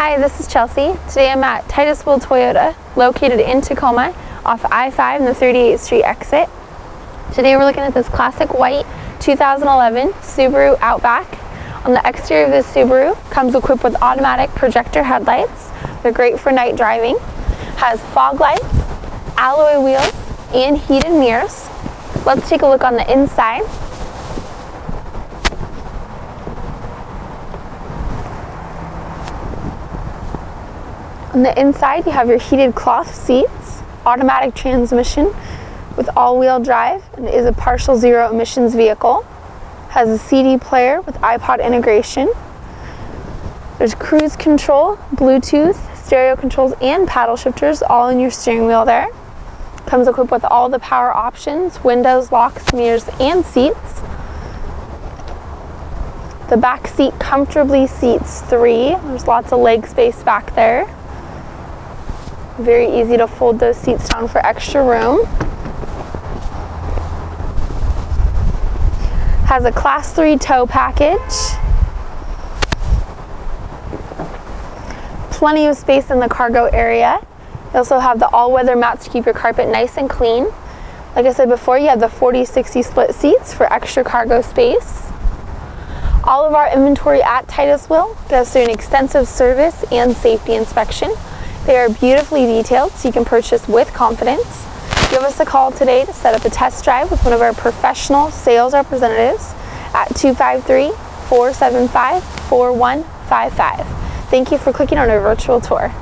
Hi, this is Chelsea. Today I'm at Titus Will Toyota, located in Tacoma, off I-5 and the 38th Street exit. Today we're looking at this classic white 2011 Subaru Outback. On the exterior of this Subaru, comes equipped with automatic projector headlights. They're great for night driving. Has fog lights, alloy wheels, and heated mirrors. Let's take a look on the inside. On the inside, you have your heated cloth seats, automatic transmission with all-wheel drive, and is a partial zero emissions vehicle. Has a CD player with iPod integration. There's cruise control, Bluetooth, stereo controls, and paddle shifters all in your steering wheel there. Comes equipped with all the power options, windows, locks, mirrors, and seats. The back seat comfortably seats three. There's lots of leg space back there. Very easy to fold those seats down for extra room. Has a class 3 tow package. Plenty of space in the cargo area. You also have the all-weather mats to keep your carpet nice and clean. Like I said before, you have the 40-60 split seats for extra cargo space. All of our inventory at Titus Will goes through an extensive service and safety inspection. They are beautifully detailed, so you can purchase with confidence. Give us a call today to set up a test drive with one of our professional sales representatives at 253-475-4155. Thank you for clicking on our virtual tour.